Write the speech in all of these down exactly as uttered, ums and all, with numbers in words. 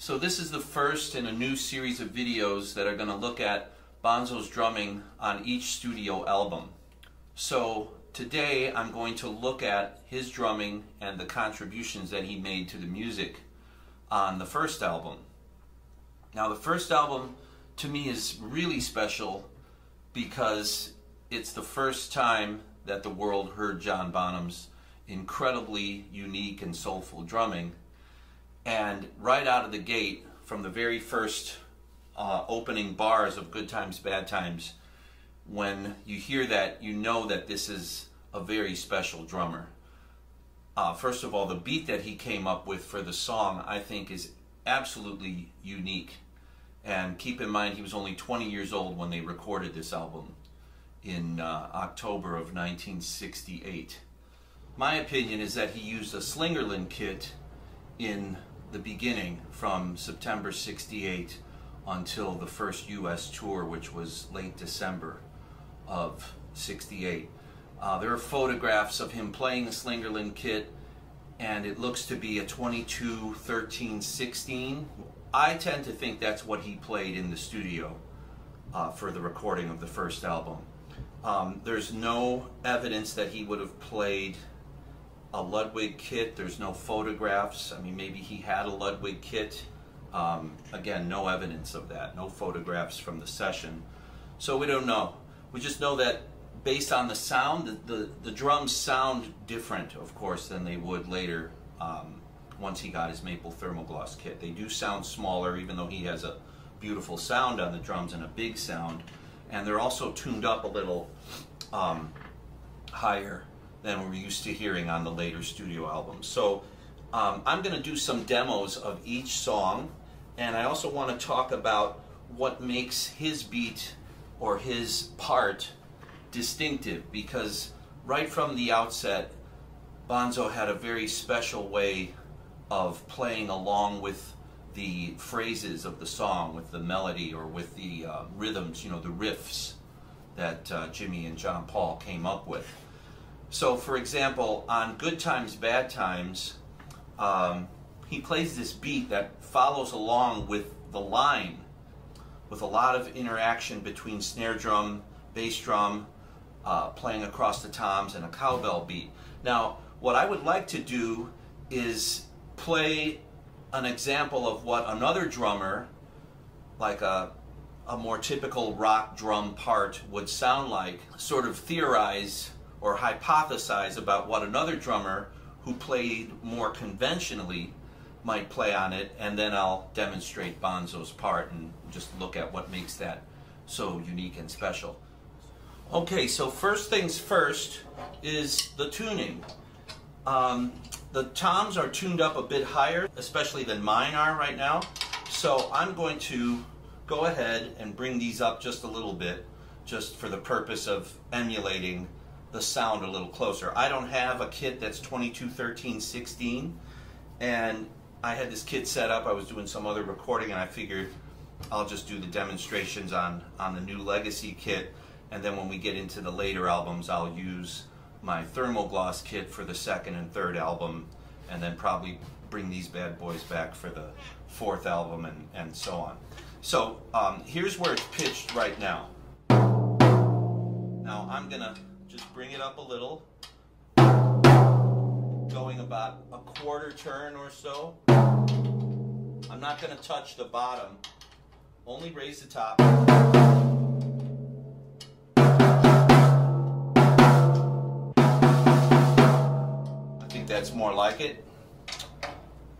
So this is the first in a new series of videos that are going to look at Bonzo's drumming on each studio album. So today I'm going to look at his drumming and the contributions that he made to the music on the first album. Now the first album to me is really special because it's the first time that the world heard John Bonham's incredibly unique and soulful drumming. And right out of the gate, from the very first uh, opening bars of Good Times, Bad Times, when you hear that, you know that this is a very special drummer. Uh, first of all, the beat that he came up with for the song, I think, is absolutely unique. And keep in mind, he was only twenty years old when they recorded this album in uh, October of nineteen sixty-eight. My opinion is that he used a Slingerland kit in the beginning, from September sixty-eight until the first U S tour, which was late December of sixty-eight. Uh, there are photographs of him playing the Slingerland kit, and it looks to be a twenty-two, thirteen, sixteen. I tend to think that's what he played in the studio uh, for the recording of the first album. Um, there's no evidence that he would have played a Ludwig kit. There's no photographs. I mean, maybe he had a Ludwig kit. Um, again, no evidence of that. No photographs from the session. So we don't know. We just know that based on the sound, the, the, the drums sound different, of course, than they would later um, once he got his Maple Thermal Gloss kit. They do sound smaller, even though he has a beautiful sound on the drums and a big sound. And they're also tuned up a little um, higher than we're used to hearing on the later studio albums. So um, I'm going to do some demos of each song, and I also want to talk about what makes his beat or his part distinctive, because right from the outset, Bonzo had a very special way of playing along with the phrases of the song, with the melody or with the uh, rhythms, you know, the riffs that uh, Jimmy and John Paul came up with. So, for example, on Good Times, Bad Times, um, he plays this beat that follows along with the line, with a lot of interaction between snare drum, bass drum, uh, playing across the toms, and a cowbell beat. Now, what I would like to do is play an example of what another drummer, like a, a more typical rock drum part, would sound like, sort of theorize or hypothesize about what another drummer who played more conventionally might play on it, and then I'll demonstrate Bonzo's part and just look at what makes that so unique and special. Okay, so first things first is the tuning. Um, the toms are tuned up a bit higher, especially than mine are right now, so I'm going to go ahead and bring these up just a little bit, just for the purpose of emulating the sound a little closer. I don't have a kit that's twenty-two, thirteen, sixteen, and I had this kit set up. I was doing some other recording, and I figured I'll just do the demonstrations on, on the new Legacy kit, and then when we get into the later albums, I'll use my Thermal Gloss kit for the second and third album, and then probably bring these bad boys back for the fourth album, and, and so on. So um, here's where it's pitched right now. Now I'm gonna just bring it up a little, going about a quarter turn or so. I'm not going to touch the bottom, only raise the top. I think that's more like it.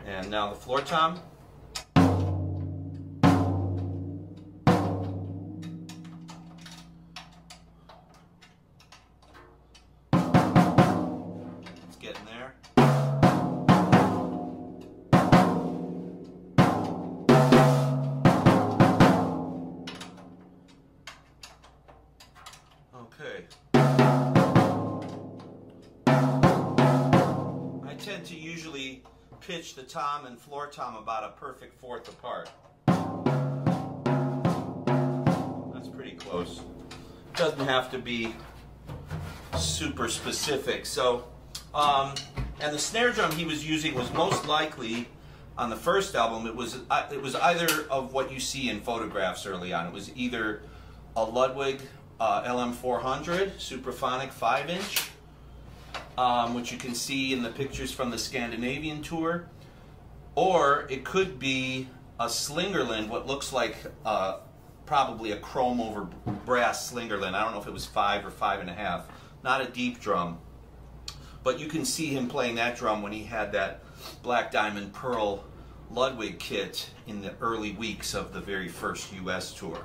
And now the floor tom. Pitch the tom and floor tom about a perfect fourth apart. That's pretty close. Doesn't have to be super specific. So, um, and the snare drum he was using was most likely on the first album, it was it was either of what you see in photographs early on. It was either a Ludwig uh, L M four hundred Supraphonic five inch, um, which you can see in the pictures from the Scandinavian tour, or it could be a Slingerland, what looks like uh, probably a chrome over brass Slingerland. I don't know if it was five or five and a half. Not a deep drum, but you can see him playing that drum when he had that Black Diamond Pearl Ludwig kit in the early weeks of the very first U S tour.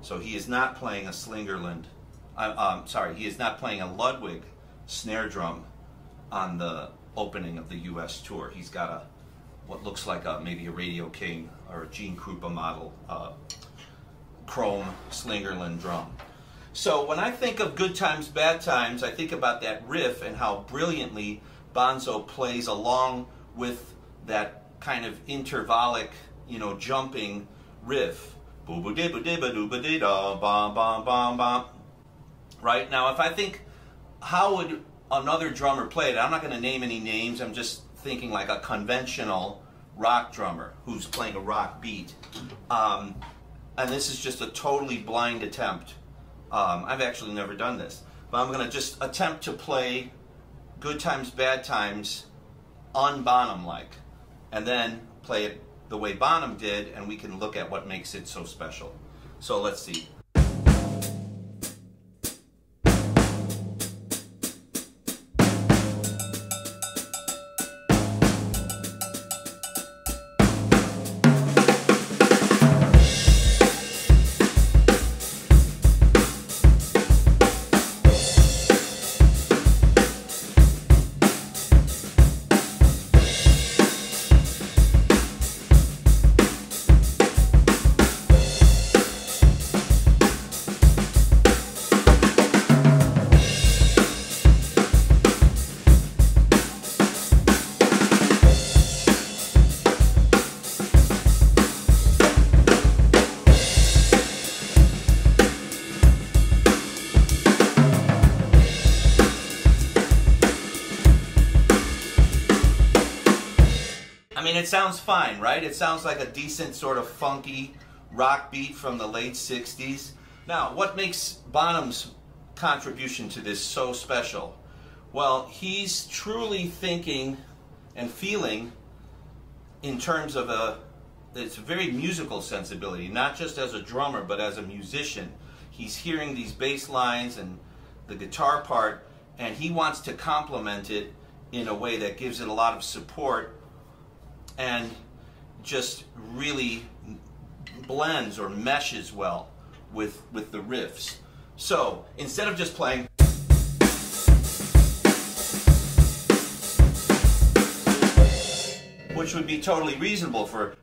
So he is not playing a Slingerland, I'm um, sorry, he is not playing a Ludwig snare drum on the opening of the U S tour. He's got a, what looks like a, maybe a Radio King or a Gene Krupa model uh, chrome Slingerland drum. So when I think of Good Times, Bad Times, I think about that riff and how brilliantly Bonzo plays along with that kind of intervallic, you know, jumping riff. Boo boo dee boo dee ba doo ba dee da bom bom bom bom. Right? Now, if I think, how would another drummer play it? I'm not going to name any names. I'm just thinking like a conventional rock drummer who's playing a rock beat. Um, and this is just a totally blind attempt. Um, I've actually never done this, but I'm going to just attempt to play Good Times, Bad Times on Bonham-like, and then play it the way Bonham did, and we can look at what makes it so special. So let's see. It sounds fine, right? It sounds like a decent sort of funky rock beat from the late sixties. Now, what makes Bonham's contribution to this so special? Well, he's truly thinking and feeling in terms of a, it's a very musical sensibility, not just as a drummer, but as a musician. He's hearing these bass lines and the guitar part, and he wants to complement it in a way that gives it a lot of support and just really blends or meshes well with, with the riffs. So instead of just playing, which would be totally reasonable for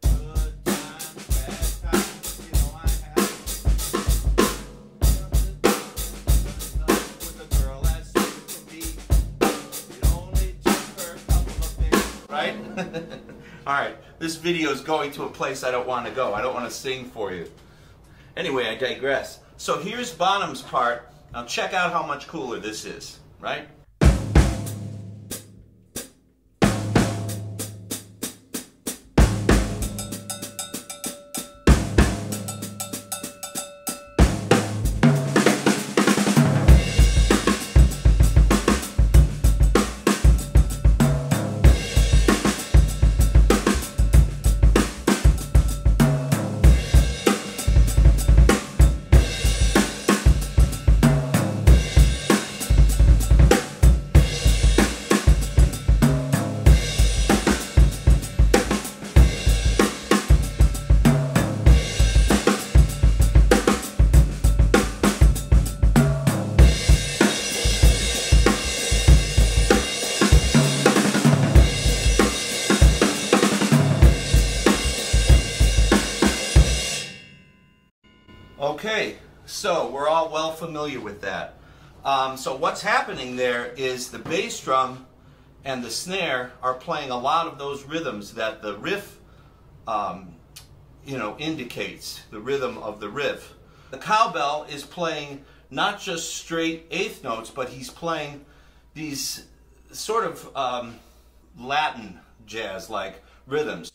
Alright, this video is going to a place I don't want to go. I don't want to sing for you. Anyway, I digress. So here's Bonham's part. Now check out how much cooler this is, right? So we're all well familiar with that. Um, so what's happening there is the bass drum and the snare are playing a lot of those rhythms that the riff, um, you know, indicates, the rhythm of the riff. The cowbell is playing not just straight eighth notes, but he's playing these sort of um, Latin jazz-like rhythms.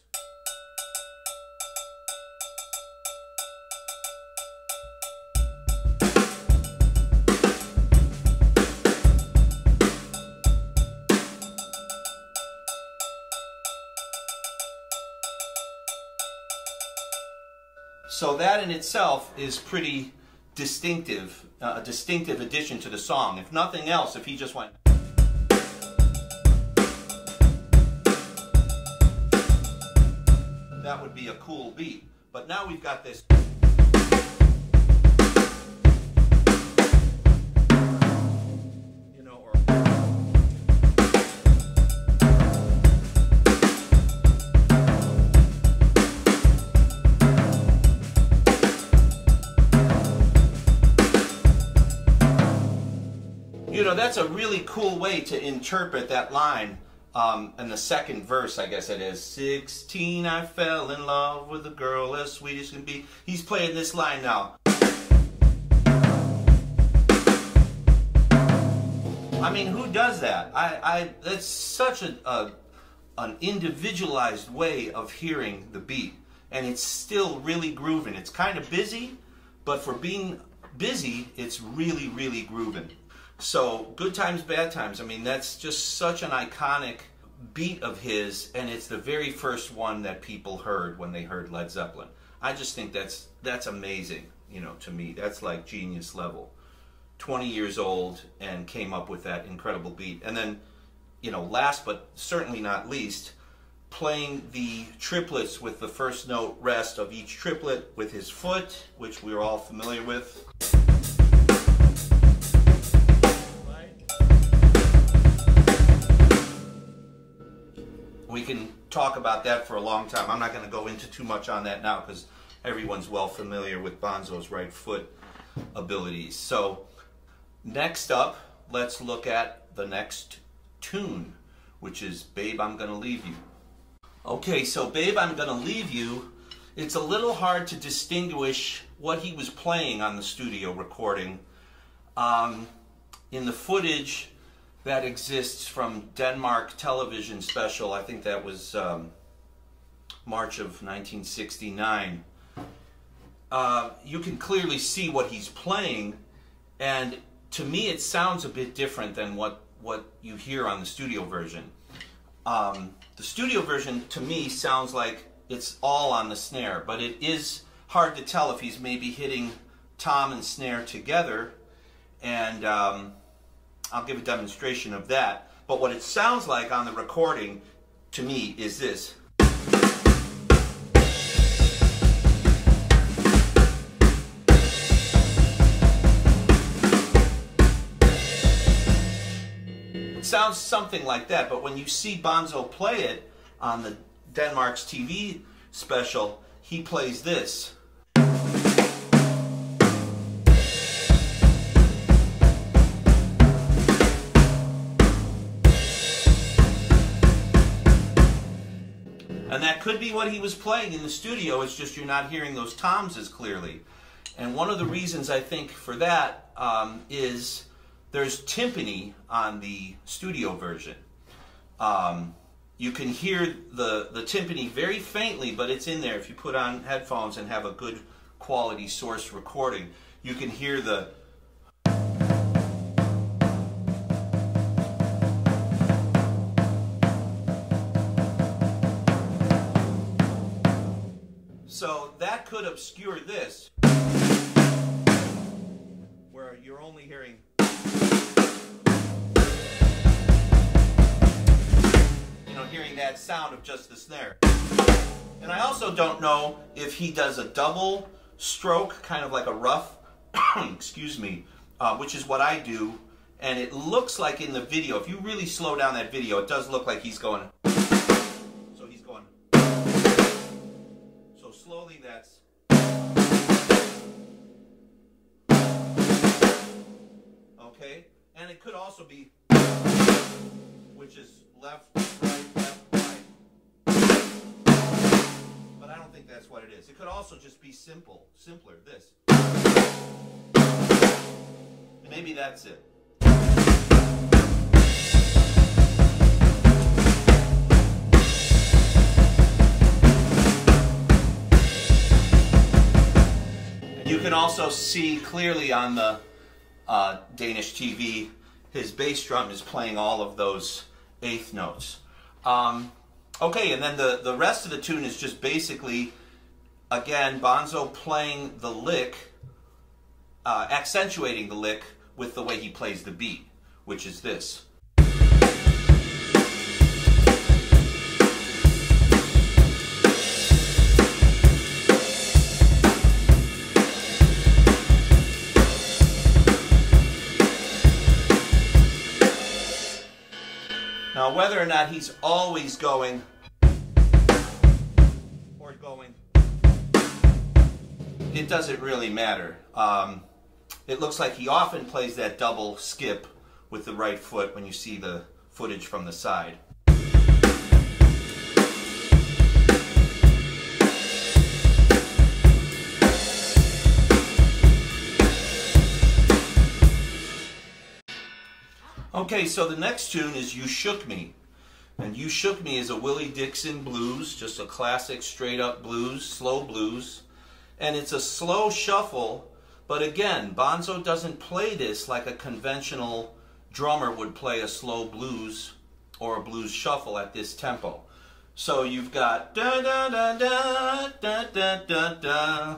So that in itself is pretty distinctive, uh, a distinctive addition to the song. If nothing else, if he just went... that would be a cool beat. But now we've got this... You know, that's a really cool way to interpret that line um, in the second verse, I guess it is. sixteen, I fell in love with a girl as sweet as can be. He's playing this line now. I mean, who does that? I, I that's such a, a, an individualized way of hearing the beat. And it's still really grooving. It's kind of busy, but for being busy, it's really, really grooving. So, Good Times, Bad Times, I mean, that's just such an iconic beat of his, and it's the very first one that people heard when they heard Led Zeppelin. I just think that's that's amazing, you know, to me. That's like genius level. twenty years old and came up with that incredible beat. And then, you know, last but certainly not least, playing the triplets with the first note rest of each triplet with his foot, which we're all familiar with. We can talk about that for a long time. I'm not going to go into too much on that now because everyone's well familiar with Bonzo's right foot abilities. So next up, let's look at the next tune, which is Babe, I'm Gonna Leave You. Okay, so Babe, I'm Gonna Leave You. It's a little hard to distinguish what he was playing on the studio recording. Um, in the footage that exists from Denmark Television Special. I think that was um, March of nineteen sixty-nine. Uh, you can clearly see what he's playing, and to me it sounds a bit different than what, what you hear on the studio version. Um, the studio version to me sounds like it's all on the snare, but it is hard to tell if he's maybe hitting tom and snare together, and um, I'll give a demonstration of that. But what it sounds like on the recording, to me, is this. It sounds something like that, but when you see Bonzo play it on the Denmark's T V special, he plays this. And that could be what he was playing in the studio, it's just you're not hearing those toms as clearly. And one of the reasons I think for that um, is there's timpani on the studio version. Um, you can hear the, the timpani very faintly, but it's in there. If you put on headphones and have a good quality source recording, you can hear the... So that could obscure this, where you're only hearing. You know, hearing that sound of just the snare. And I also don't know if he does a double stroke, kind of like a rough, excuse me, uh, which is what I do. And it looks like in the video, if you really slow down that video, it does look like he's going. Slowly, that's. Okay? And it could also be, which is left, right, left, right. But I don't think that's what it is. It could also just be simple, simpler, this. And maybe that's it. You can also see clearly on the uh, Danish T V, his bass drum is playing all of those eighth notes. Um, okay, and then the, the rest of the tune is just basically Again, Bonzo playing the lick, uh, accentuating the lick with the way he plays the beat, which is this. Now, whether or not he's always going or going, it doesn't really matter. Um, it looks like he often plays that double skip with the right foot when you see the footage from the side. Okay, so the next tune is You Shook Me. And You Shook Me is a Willie Dixon blues, just a classic straight up blues, slow blues. And it's a slow shuffle, but again, Bonzo doesn't play this like a conventional drummer would play a slow blues or a blues shuffle at this tempo. So you've got da da da da da da da da.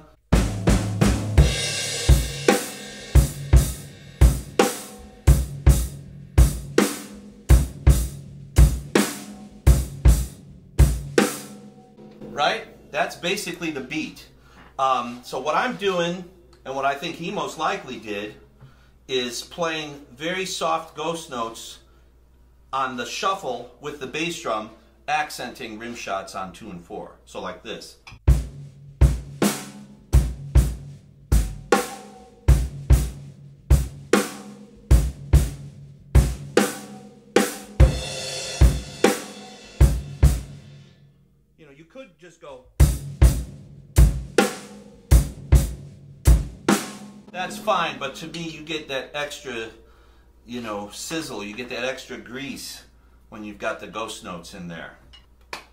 Right? That's basically the beat. Um, so what I'm doing, and what I think he most likely did, is playing very soft ghost notes on the shuffle with the bass drum, accenting rim shots on two and four. So like this. You know, you could just go. That's fine, but to me, you get that extra, you know, sizzle. You get that extra grease when you've got the ghost notes in there.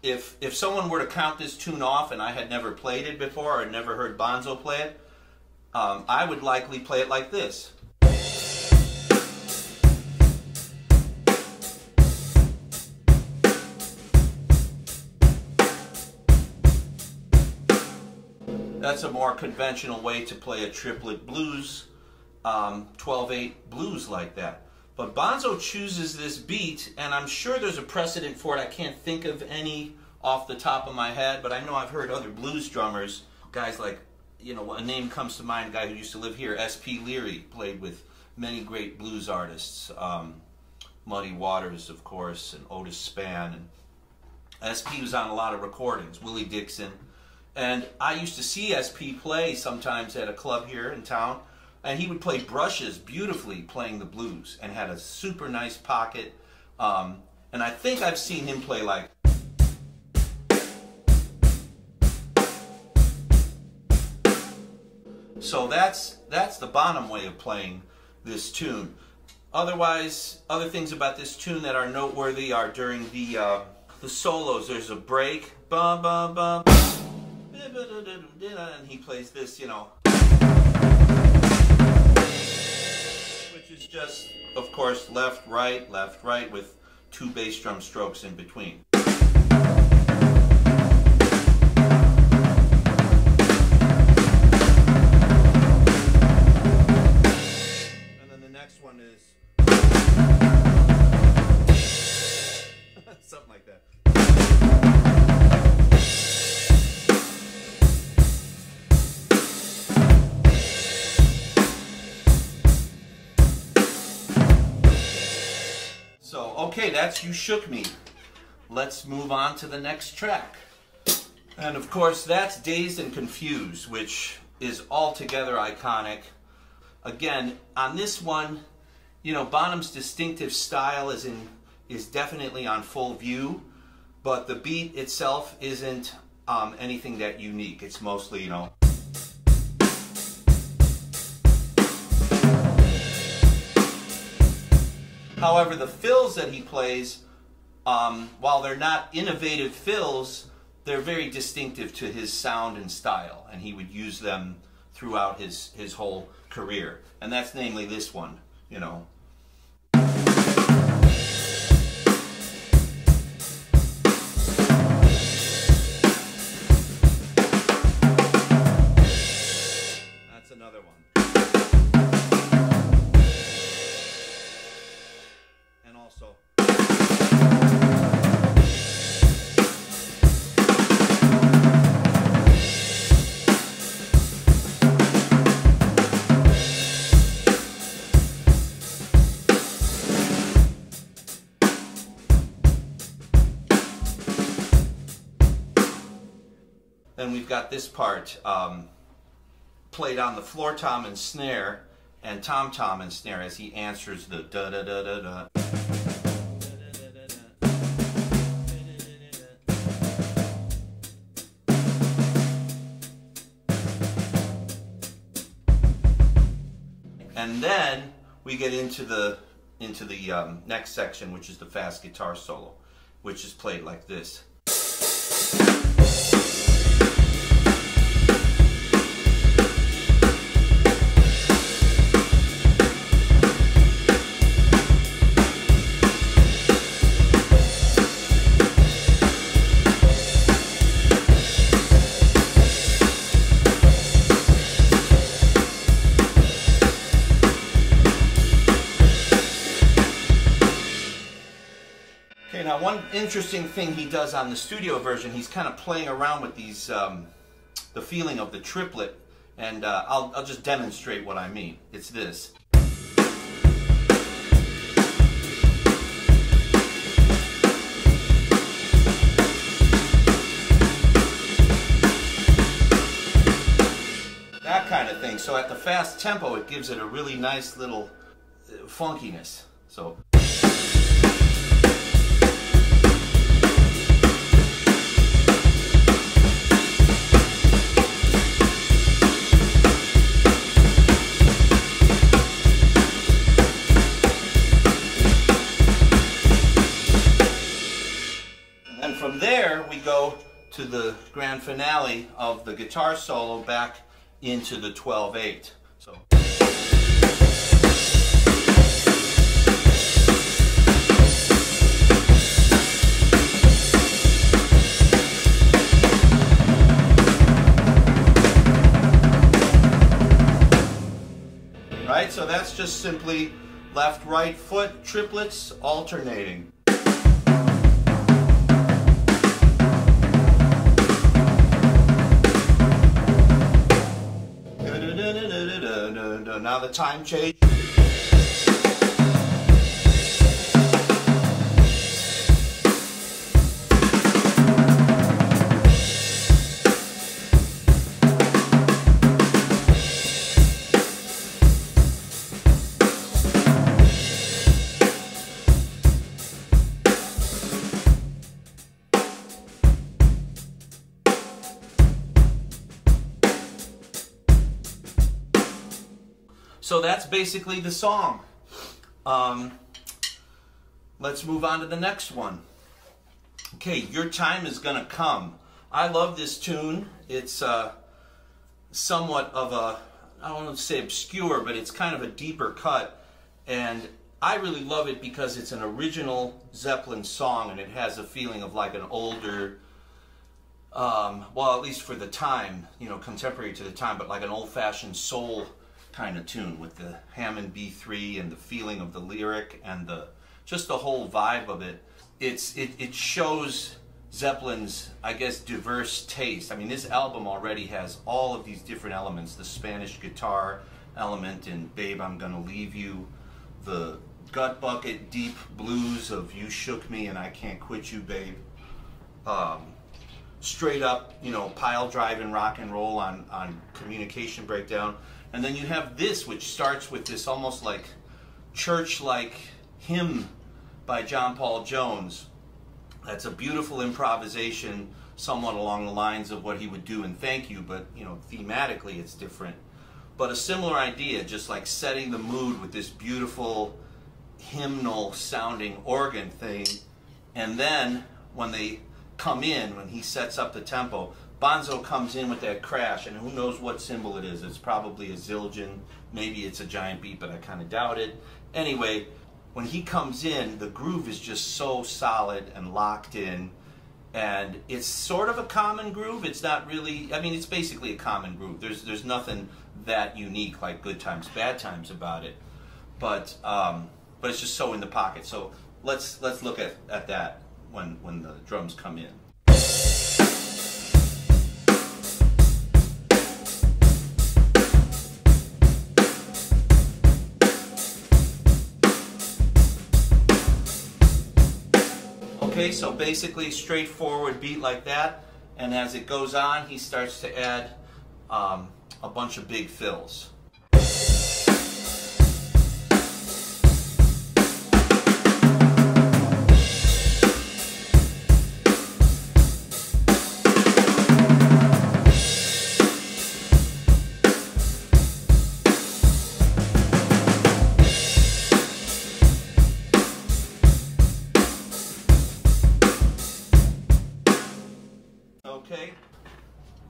If if someone were to count this tune off and I had never played it before or never heard Bonzo play it, um, I would likely play it like this. That's a more conventional way to play a triplet blues, um, twelve eight blues like that. But Bonzo chooses this beat, and I'm sure there's a precedent for it. I can't think of any off the top of my head, but I know I've heard other blues drummers, guys like, you know, a name comes to mind, a guy who used to live here, S P Leary, played with many great blues artists. Um, Muddy Waters, of course, and Otis Spann. And S P was on a lot of recordings, Willie Dixon. And I used to see S P play sometimes at a club here in town, and he would play brushes beautifully playing the blues, and had a super nice pocket. Um, and I think I've seen him play like... So that's, that's the Bonham way of playing this tune. Otherwise, other things about this tune that are noteworthy are during the, uh, the solos, there's a break. Ba, ba, ba, ba. And he plays this, you know, which is just, of course, left, right, left, right, with two bass drum strokes in between. And then the next one is something like that. Okay, that's You Shook Me. Let's move on to the next track. And of course, that's Dazed and Confused, which is altogether iconic. Again, on this one, you know, Bonham's distinctive style is, in, is definitely on full view, but the beat itself isn't um, anything that unique. It's mostly, you know... However, the fills that he plays, um, while they're not innovative fills, they're very distinctive to his sound and style, and he would use them throughout his, his whole career. And that's namely this one, you know. another one. And also. Then we've got this part um, played on the floor tom and snare and tom tom and snare as he answers the da da da da da. And then we get into the into the um, next section, which is the fast guitar solo, which is played like this. One interesting thing he does on the studio version, he's kind of playing around with these, um, the feeling of the triplet, and uh, I'll, I'll just demonstrate what I mean. It's this. That kind of thing. So at the fast tempo, it gives it a really nice little funkiness. So. To the grand finale of the guitar solo back into the twelve eight. So. Right, so that's just simply left, right foot, triplets alternating. Now the time change. So that's basically the song. Um, let's move on to the next one. Okay, Your Time is Gonna Come. I love this tune. It's uh, somewhat of a, I don't want to say obscure, but it's kind of a deeper cut. And I really love it because it's an original Zeppelin song, and it has a feeling of like an older, um, well, at least for the time, you know, contemporary to the time, but like an old-fashioned soul kind of tune with the Hammond B three and the feeling of the lyric and the just the whole vibe of it. It's it, it shows Zeppelin's, I guess, diverse taste. I mean, this album already has all of these different elements: the Spanish guitar element in Babe, I'm Gonna Leave You, the gut bucket deep blues of You Shook Me and I Can't Quit You, Babe, um, straight up, you know, pile driving rock and roll on on Communication Breakdown. And then you have this, which starts with this almost like church-like hymn by John Paul Jones. That's a beautiful improvisation, somewhat along the lines of what he would do in Thank You, but, you know, thematically it's different. But a similar idea, just like setting the mood with this beautiful hymnal-sounding organ thing. And then when they come in, when he sets up the tempo, Bonzo comes in with that crash, and who knows what cymbal it is. It's probably a Zildjian. Maybe it's a giant beat, but I kind of doubt it. Anyway, when he comes in, the groove is just so solid and locked in, And it's sort of a common groove. It's not really, I mean, it's basically a common groove. There's there's nothing that unique like Good Times, Bad Times about it. But um, but it's just so in the pocket. So let's let's look at, at that when when the drums come in. Okay, so basically straightforward beat like that, and as it goes on he starts to add um, a bunch of big fills.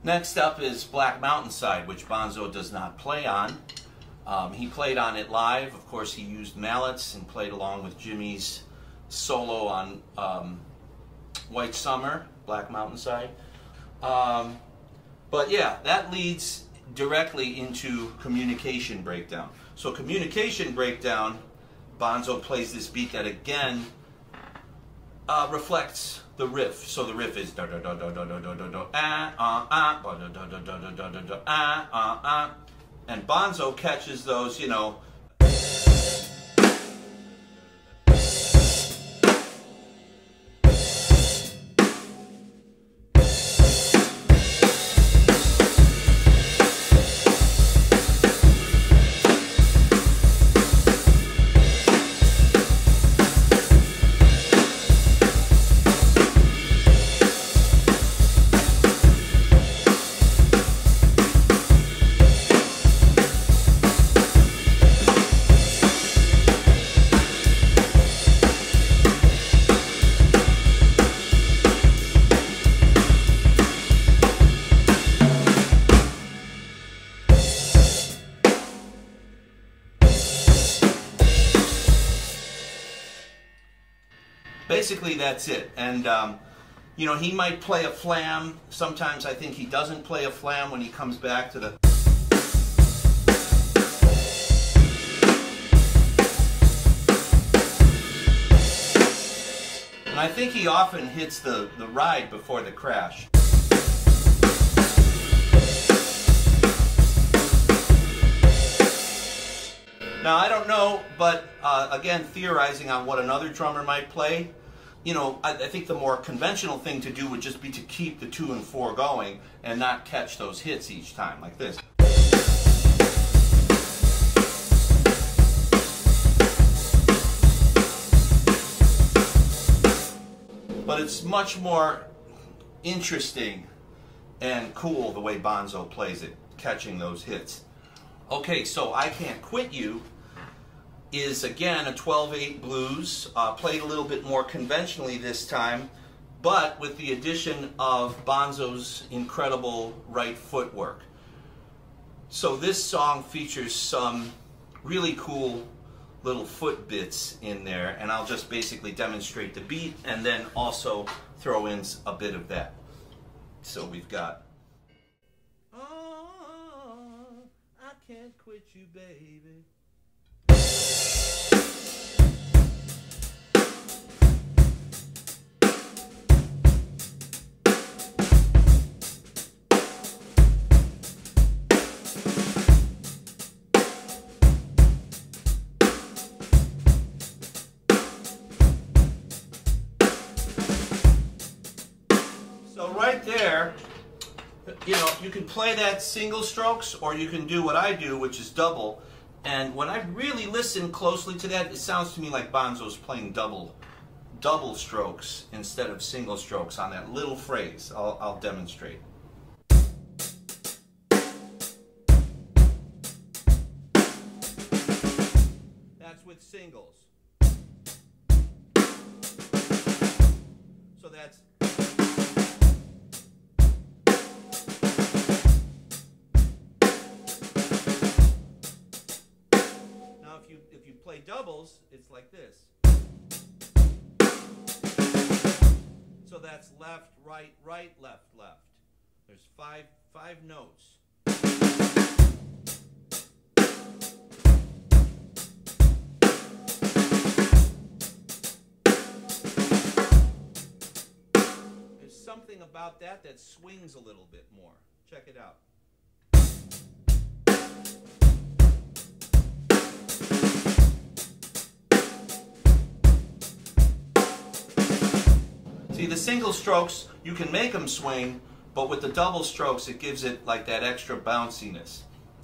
Next up is Black Mountain Side, which Bonzo does not play on. Um, he played on it live. Of course, he used mallets and played along with Jimmy's solo on um, White Summer, Black Mountain Side. Um, but yeah, that leads directly into Communication Breakdown. So Communication Breakdown, Bonzo plays this beat that again uh, reflects the riff. So the riff is da da da da da da da da da ah ah ah da da da da da da da ah ah ah, and Bonzo catches those, you know, basically that's it. And um, you know, he might play a flam. Sometimes I think he doesn't play a flam when he comes back to the and I think he often hits the, the ride before the crash. Now I don't know, but uh, again, theorizing on what another drummer might play, you know, I, I think the more conventional thing to do would just be to keep the two and four going and not catch those hits each time, like this. But it's much more interesting and cool the way Bonzo plays it, catching those hits. Okay, so I Can't Quit You is again a twelve eight blues, uh, played a little bit more conventionally this time, but with the addition of Bonzo's incredible right footwork. So this song features some really cool little foot bits in there, and I'll just basically demonstrate the beat and then also throw in a bit of that. So we've got, oh, I can't quit you, baby. There, you know, you can play that single strokes, or you can do what I do, which is double. And when I really listen closely to that, it sounds to me like Bonzo's playing double double strokes instead of single strokes on that little phrase. I'll, I'll demonstrate. That's with singles. So that's doubles, it's like this. So that's left, right, right, left, left. There's five five notes. There's something about that that swings a little bit more. Check it out. See, the single strokes, you can make them swing, but with the double strokes, it gives it like that extra bounciness.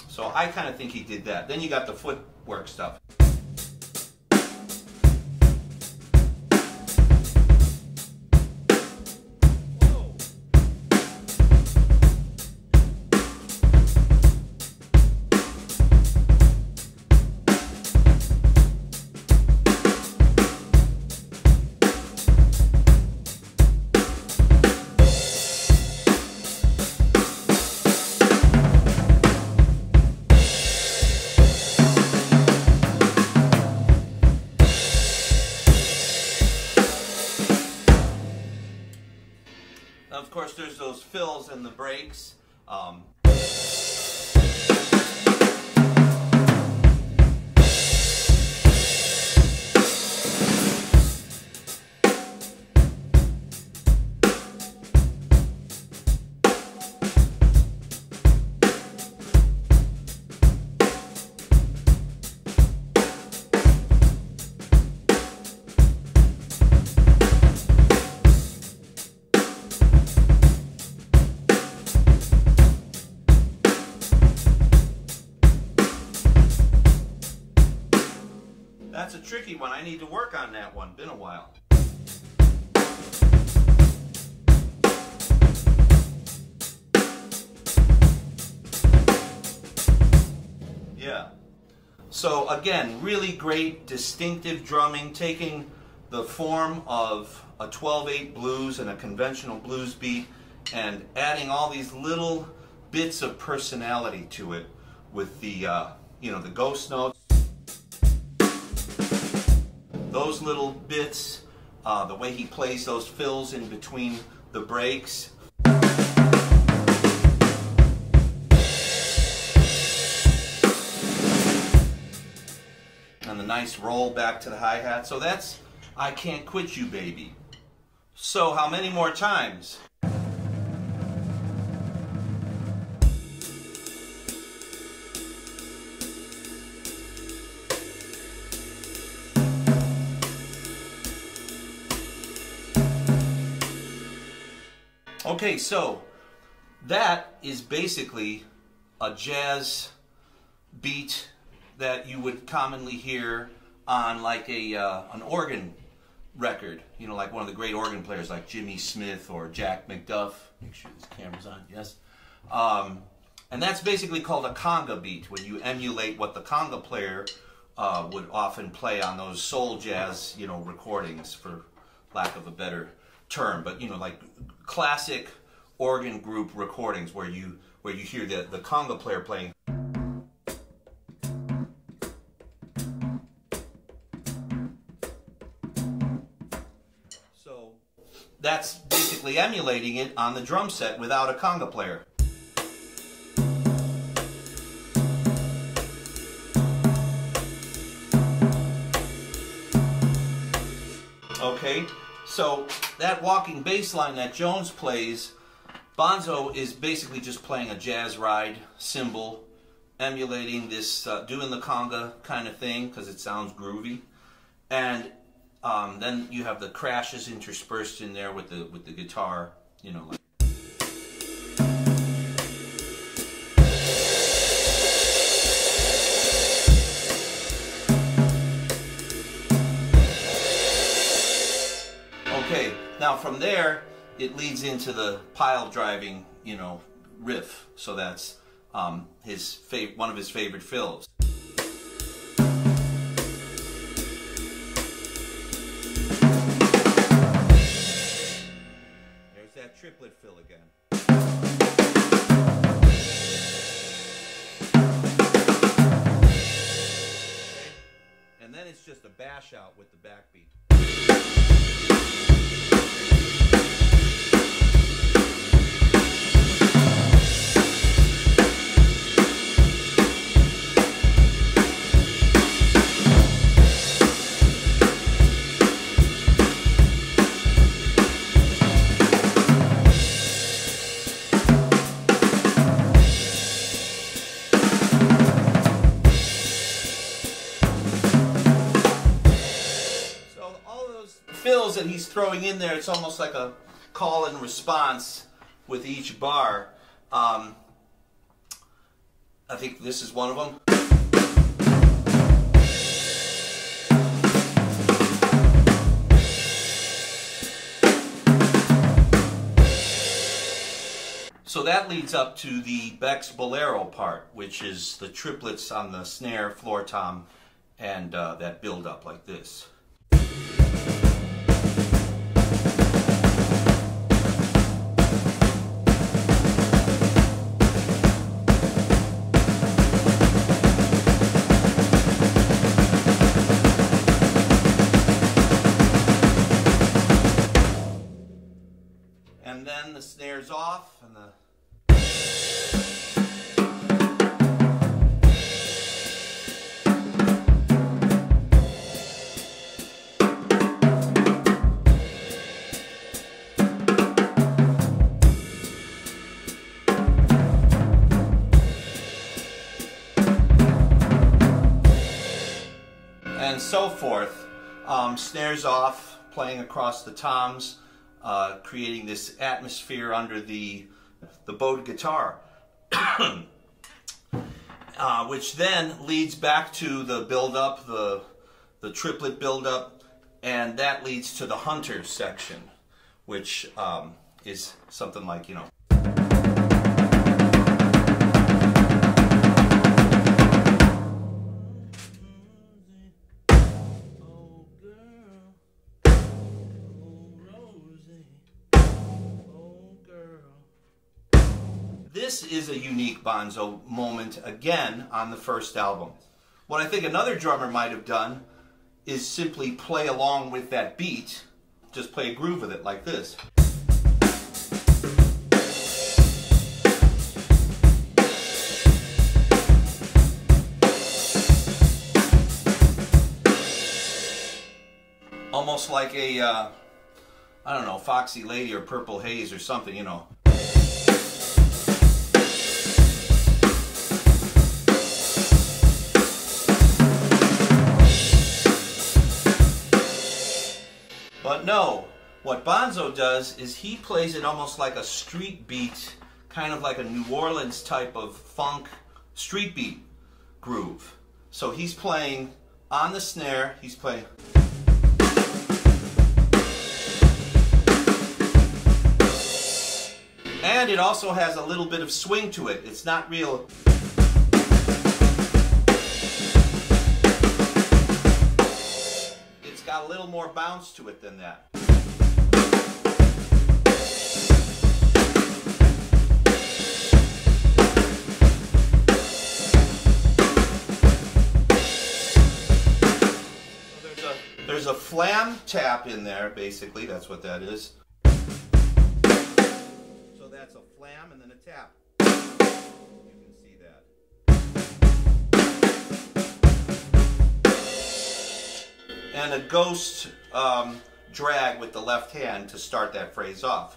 So I kind of think he did that. Then you got the footwork stuff. Fills and the breaks. Um. That's a tricky one. I need to work on that one. Been a while. Yeah. So again, really great distinctive drumming, taking the form of a twelve eight blues and a conventional blues beat and adding all these little bits of personality to it with the, uh, you know, the ghost notes. Those little bits, uh, the way he plays those fills in between the breaks. And the nice roll back to the hi-hat. So that's I Can't Quit You, Baby. So how many more times? Okay, so that is basically a jazz beat that you would commonly hear on like a uh, an organ record, you know, like one of the great organ players like Jimmy Smith or Jack McDuff. Make sure this camera's on, yes. Um, and that's basically called a conga beat, when you emulate what the conga player uh, would often play on those soul jazz, you know, recordings, for lack of a better term, but you know, like classic organ group recordings where you where you hear the, the conga player playing. So that's basically emulating it on the drum set without a conga player. Okay, so that walking bass line that Jones plays, Bonzo is basically just playing a jazz ride cymbal, emulating this, uh, doing the conga kind of thing, because it sounds groovy. And um, then you have the crashes interspersed in there with the, with the guitar, you know. Like. Now from there, it leads into the pile driving, you know, riff. So that's um, his fav one of his favorite fills. There's that triplet fill again. Okay. And then it's just a bash out with the backbeat. Thank you. that he's throwing in there, it's almost like a call and response with each bar. Um, I think this is one of them. So that leads up to the Beck's Bolero part, which is the triplets on the snare, floor tom, and uh, that build up like this. And then the snare's off and the and so forth. Um, snares off, playing across the toms, uh, creating this atmosphere under the the bowed guitar, uh, which then leads back to the build-up, the the triplet build-up, and that leads to the Hunter section, which um, is something like, you know. This is a unique Bonzo moment again on the first album. What I think another drummer might have done is simply play along with that beat, just play a groove with it like this. Almost like a, uh, I don't know, Foxy Lady or Purple Haze or something, you know. But no, what Bonzo does is he plays it almost like a street beat, kind of like a New Orleans type of funk street beat groove. So he's playing on the snare, he's playing... And it also has a little bit of swing to it. It's not real... Got a little more bounce to it than that. So there's a there's a flam tap in there, basically, that's what that is. So that's a flam and then a tap. You can see that. And a ghost um, drag with the left hand to start that phrase off.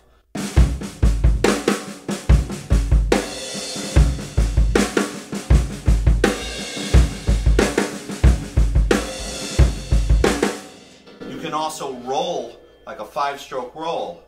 You can also roll, like a five-stroke roll.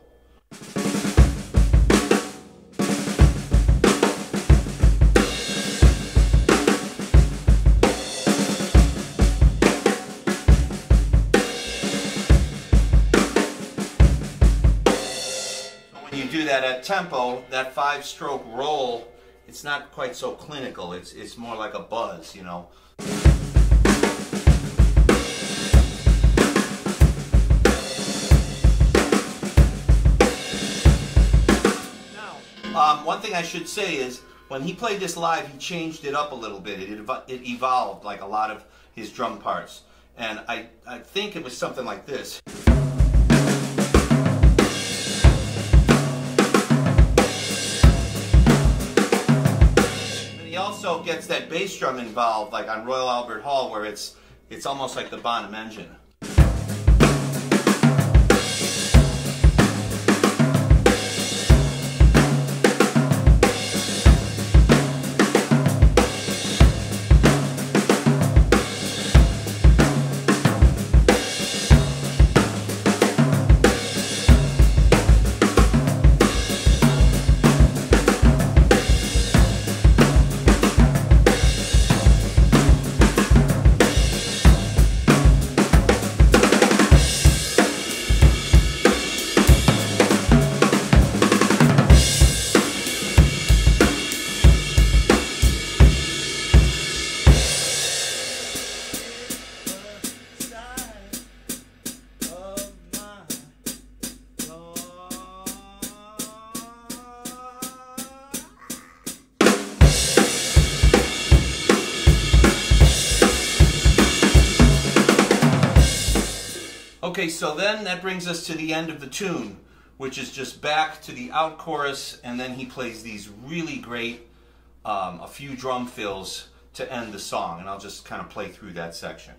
At tempo, that five-stroke roll, it's not quite so clinical. It's it's more like a buzz, you know. Now, um, one thing I should say is when he played this live, he changed it up a little bit. It ev it evolved like a lot of his drum parts, and I I think it was something like this. Also gets that bass drum involved, like on Royal Albert Hall, where it's it's almost like the Bonham engine. Okay, so then that brings us to the end of the tune, which is just back to the out chorus, and then he plays these really great, um, a few drum fills to end the song, and I'll just kind of play through that section.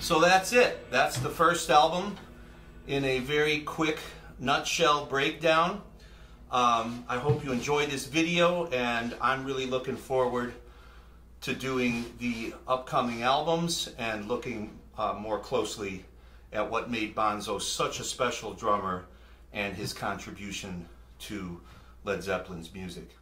So that's it. That's the first album in a very quick nutshell breakdown. Um, I hope you enjoyed this video, and I'm really looking forward to doing the upcoming albums and looking uh, more closely at what made Bonzo such a special drummer and his contribution to Led Zeppelin's music.